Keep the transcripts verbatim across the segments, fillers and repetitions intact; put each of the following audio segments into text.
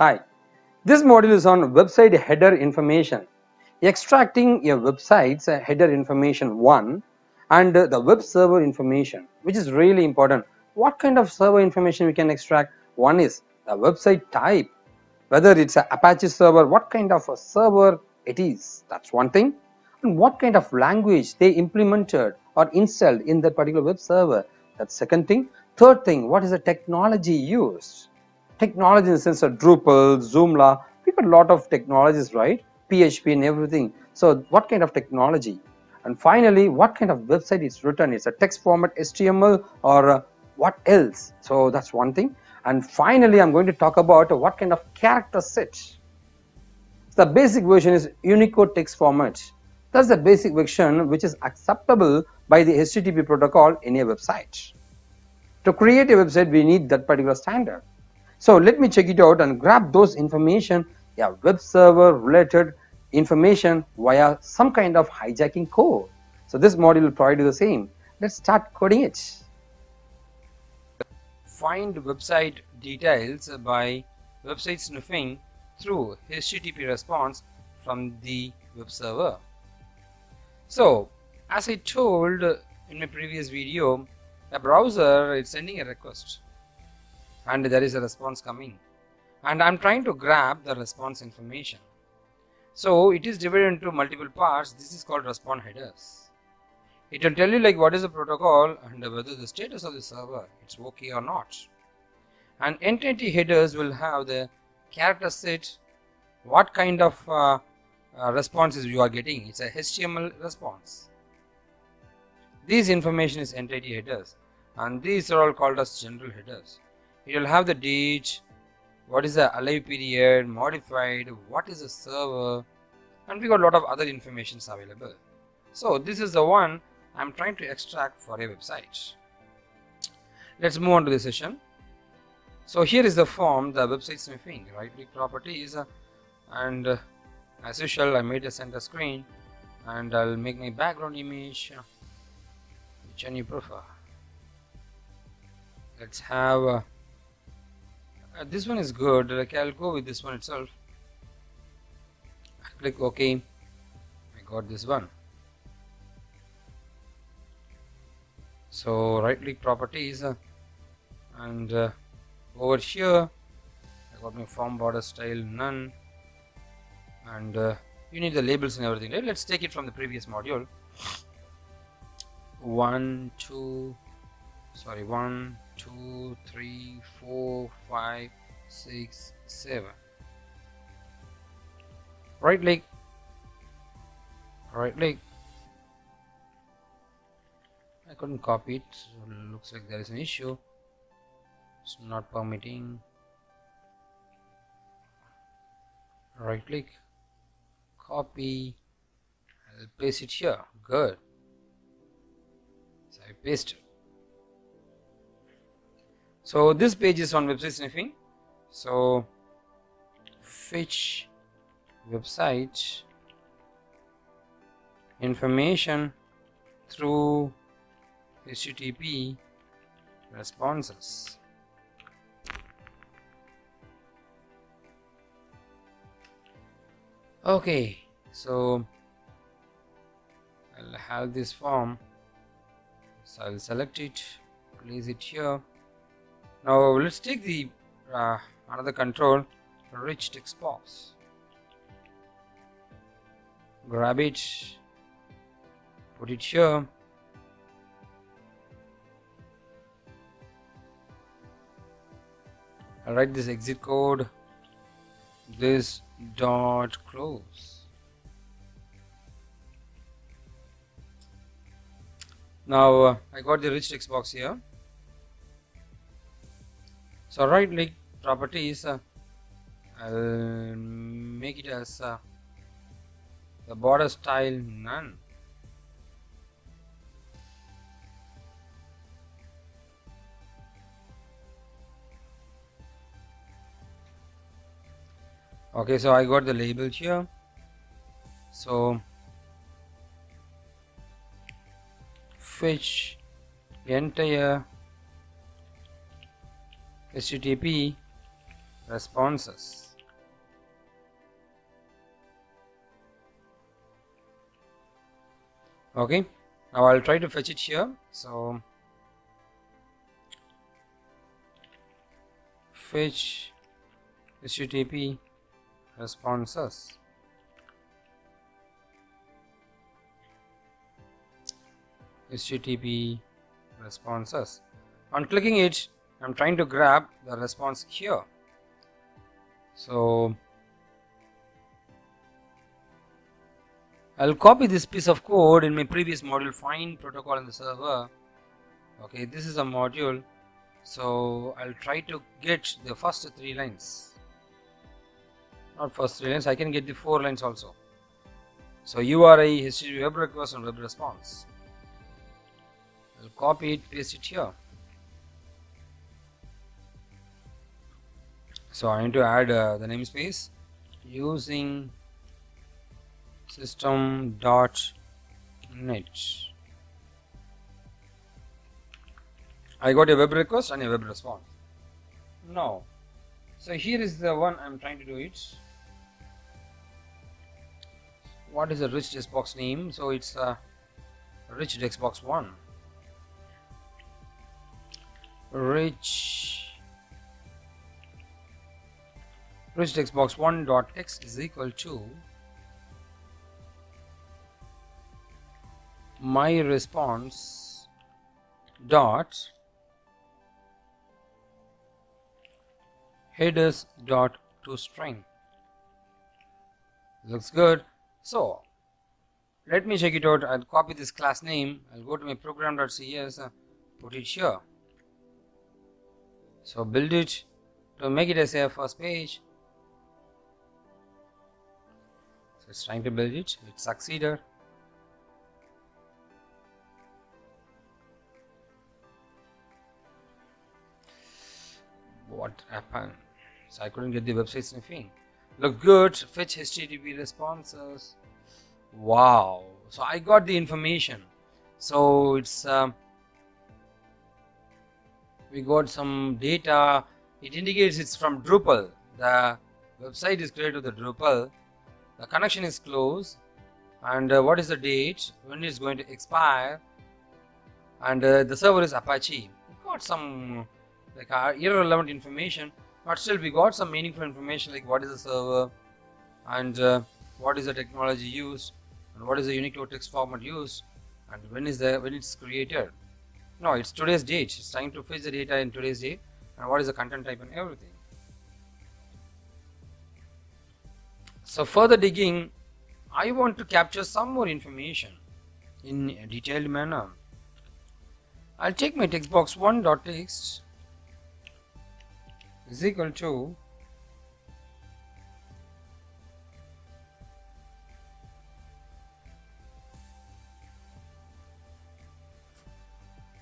Hi, this module is on website header information. Extracting a website's header information one and the web server information, which is really important. What kind of server information we can extract? One is the website type, whether it's an Apache server, what kind of a server it is, that's one thing. And what kind of language they implemented or installed in that particular web server, that's second thing. Third thing, what is the technology used? Technology in the sense of Drupal, Joomla, we got a lot of technologies, right? P H P and everything. So what kind of technology? And finally, what kind of website it's written? It's a text format, H T M L, or what else? So that's one thing. And finally, I'm going to talk about what kind of character set. The basic version is Unicode text format. That's the basic version which is acceptable by the H T T P protocol in a website. To create a website, we need that particular standard. So let me check it out and grab those information, yeah, web server related information via some kind of hijacking code. So this module will provide you the same. Let's start coding it. Find website details by website sniffing through H T T P response from the web server. So as I told in my previous video, a browser is sending a request, and there is a response coming, and I'm trying to grab the response information. So it is divided into multiple parts. This is called respond headers. It will tell you like what is the protocol and whether the status of the server, it's okay or not. And entity headers will have the character set, what kind of uh, uh, responses you are getting. It's a H T M L response. This information is entity headers, and these are all called as general headers. It will have the date, what is the alive period, modified, what is the server, and we got a lot of other informations available. So this is the one I'm trying to extract for a website. Let's move on to the session. So here is the form, the website sniffing, right click properties, and uh, as usual I made a center screen, and I'll make my background image, which one you prefer. Let's have uh, Uh, this one is good, like I'll go with this one itself. I click OK. I got this one. So right click properties, uh, and uh, over here I got my form border style none, and uh, you need the labels and everything, right? Let's take it from the previous module. One two sorry one two three four five six seven, right click, right click. I couldn't copy it, so it looks like there is an issue, it's not permitting. Right click, copy, I'll paste it here. Good, so I paste it. So this page is on website sniffing. So fetch website information through H T T P responses. Okay, so I'll have this form. So I'll select it, place it here. Now let's take the uh, another control, rich text box, grab it, put it here, I'll write this exit code, this dot close. Now uh, I got the rich text box here. So right click properties, uh, I'll make it as uh, the border style none. Okay, so I got the label here. So fetch entire H T T P responses. Okay, now I'll try to fetch it here. So fetch H T T P responses. H T T P responses. On clicking it, I'm trying to grab the response here. So I'll copy this piece of code in my previous module, find protocol in the server. Okay, this is a module. So I'll try to get the first three lines. Not first three lines, I can get the four lines also. So U R I, H T T P web request, and web response. I'll copy it, paste it here. So I need to add uh, the namespace using system dot net. I got a web request and a web response. Now, so here is the one I'm trying to do it. What is the rich text box name? So it's a uh, rich text box one. Rich rich text box one dot text is equal to my response dot headers dot to string. Looks good. So let me check it out. I'll copy this class name. I'll go to my program dot C S, put it here. So build it to make it as a first page. So it's trying to build it. It succeeded. What happened? So I couldn't get the website sniffing. Look good. Fetch H T T P responses. Wow. So I got the information. So it's. Um, We got some data. It indicates it's from Drupal. The website is created with the Drupal. The connection is closed, and uh, what is the date when it's going to expire? And uh, the server is Apache. We got some like uh, irrelevant information, but still we got some meaningful information like what is the server, and uh, what is the technology used, and what is the Unicode text format used, and when is the when it's created. No, it's today's date. It's trying to fetch the data in today's date, and what is the content type and everything. So further digging, I want to capture some more information in a detailed manner. I'll take my text box one dot text is equal to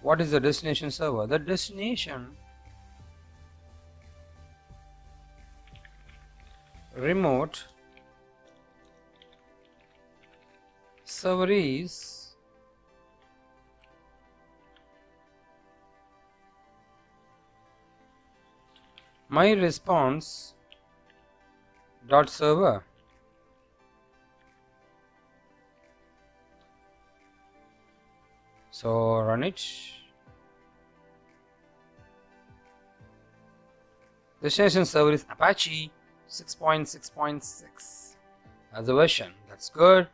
what is the destination server? The destination remote server is my response dot server. So run it. Destination server is Apache six point six point six as the version. That's good.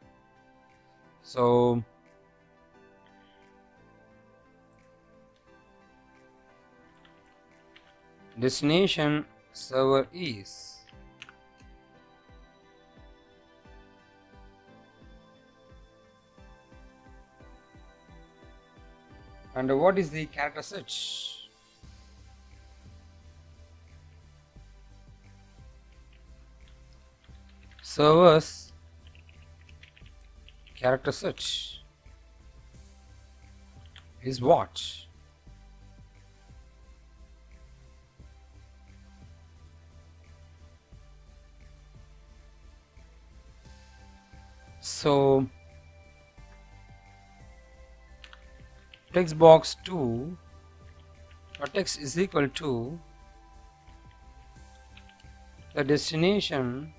So destination server is and what is the character set? Servers character set is what? So text box two or text is equal to the destination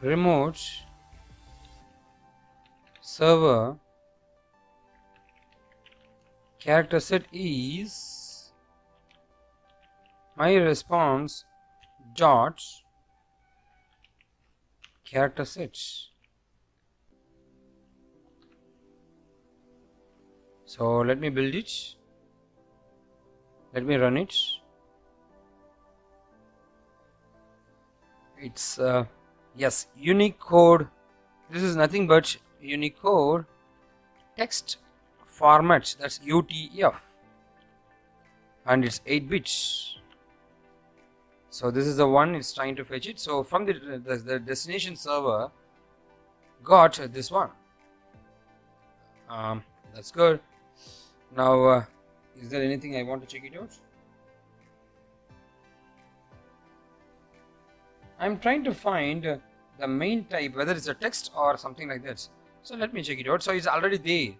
remote server character set is my response dot character set. So let me build it, let me run it. It's uh, yes, Unicode. This is nothing but Unicode text format, that's U T F, and it's eight bits. So this is the one it's trying to fetch it. So from the, the, the destination server got this one. Um, that's good. Now uh, is there anything I want to check it out? I'm trying to find the main type, whether it's a text or something like that. So let me check it out. So it's already there.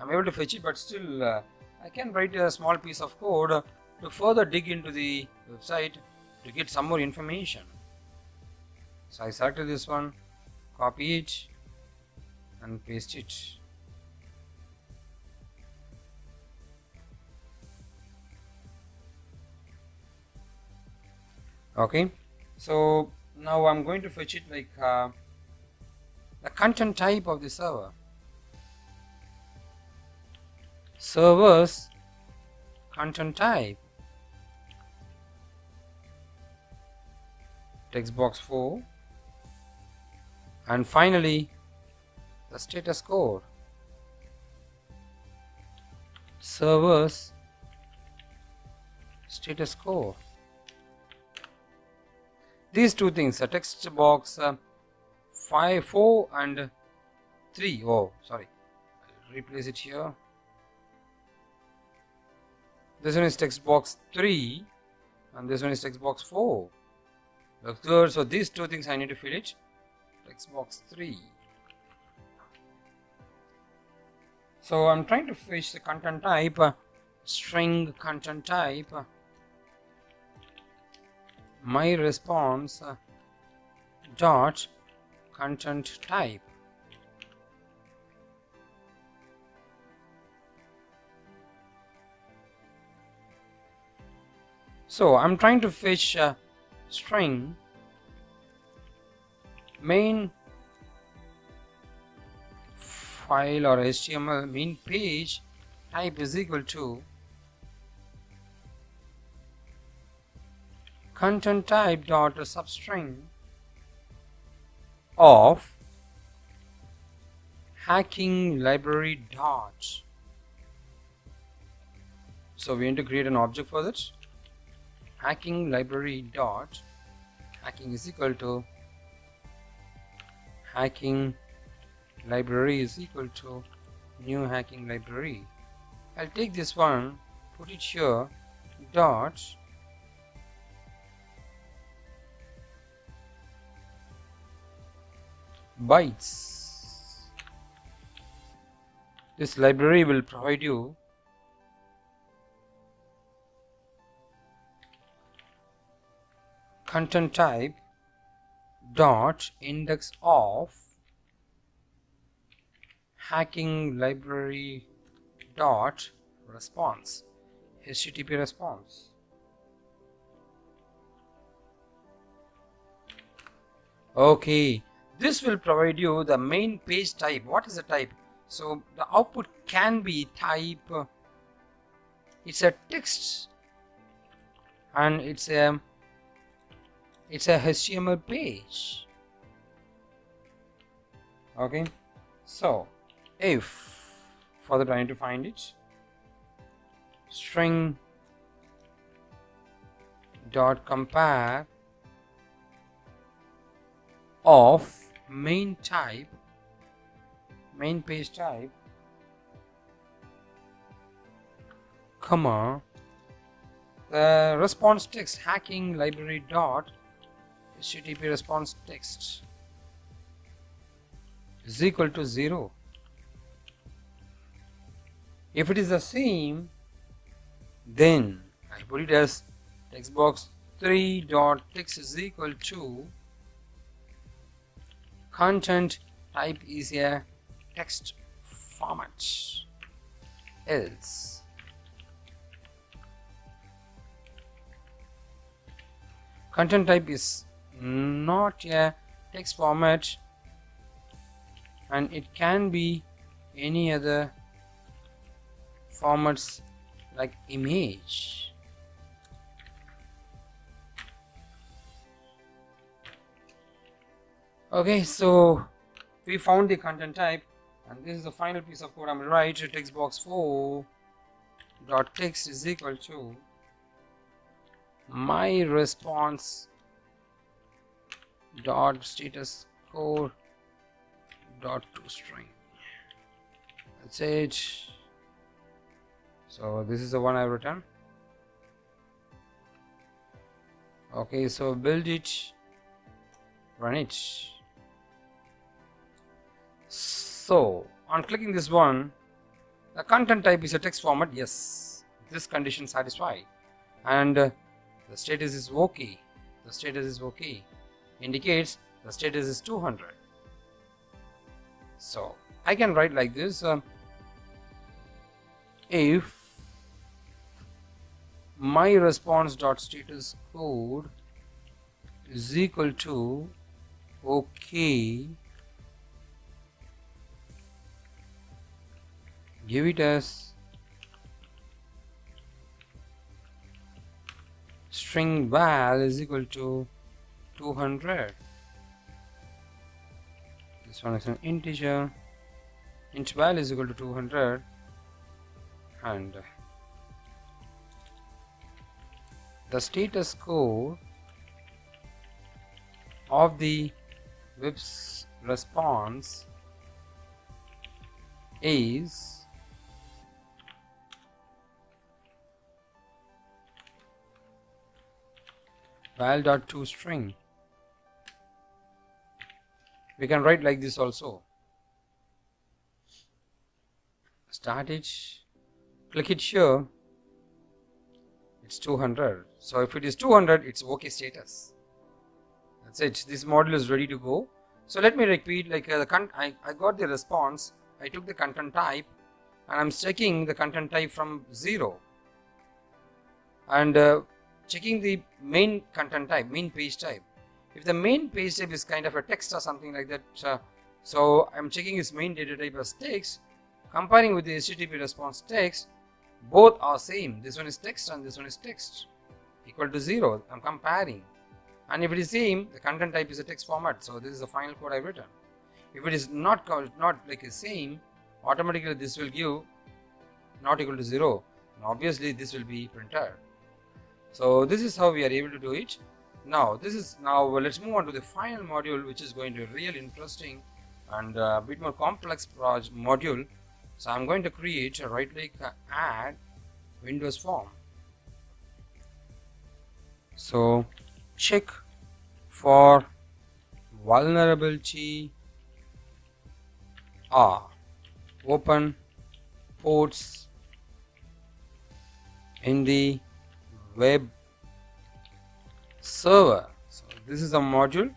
I'm able to fetch it, but still uh, I can write a small piece of code to further dig into the website to get some more information. So I selected this one, copy it and paste it. Okay. So now I'm going to fetch it like uh, the content type of the server. Servers content type text box four, and finally the status code. Servers status code. These two things, a text box uh, five, four and three. Oh, sorry, I'll replace it here. This one is text box three and this one is text box four. Looks good. So these two things I need to fill it. Text box three. So I'm trying to fetch the content type, uh, string content type. Uh, my response uh, dot content type. So I'm trying to fetch uh, string main file or H T M L main page type is equal to content type dot substring of hacking library dot. So we need to create an object for that. Hacking library dot hacking is equal to hacking library is equal to new hacking library. I'll take this one, put it here, dot. Bytes. This library will provide you content type dot index of hacking library dot response, H T T P response. Okay. This will provide you the main page type. What is the type? So the output can be type, it's a text and it's a it's a H T M L page. Okay, so if for the trying to find it, string dot compare of main type, main page type, comma the response text hacking library dot H T T P response text is equal to zero. If it is the same, then I put it as text box three dot text is equal to Content type is a text format. Else, content type is not a text format and it can be any other formats like image. Okay, so we found the content type, and this is the final piece of code I'm going to write. Text box four dot text is equal to my response dot status code dot toString. That's it. So this is the one I've written. Okay, so build it, run it. So on clicking this one, the content type is a text format. Yes, this condition satisfy, and uh, the status is okay. The status is okay indicates the status is two hundred. So I can write like this: uh, if my response dot status code is equal to okay, give it as string val is equal to two hundred. This one is an integer. Int val is equal to two hundred, and the status code of the web's response is val.toString. We can write like this also. Start it, click it here. It's two hundred. So if it is two hundred, it's okay status. That's it. This model is ready to go. So let me repeat. Like uh, the con I, I got the response. I took the content type, and I'm checking the content type from zero. And uh, checking the main content type, main page type. If the main page type is kind of a text or something like that, uh, so I'm checking its main data type as text, comparing with the H T T P response text. Both are same. This one is text and this one is text, equal to zero. I'm comparing, and if it is same, the content type is a text format. So this is the final code I've written. If it is not not like the same, automatically this will give not equal to zero, and obviously this will be printed. So this is how we are able to do it. Now this is now let's move on to the final module, which is going to be real interesting and a bit more complex module. So I'm going to create a right click, add Windows form. So check for vulnerability R, open ports in the web server. So this is a module.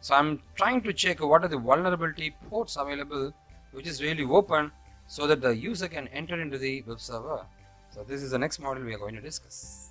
So I'm trying to check what are the vulnerability ports available which is really open, so that the user can enter into the web server. So this is the next module we are going to discuss.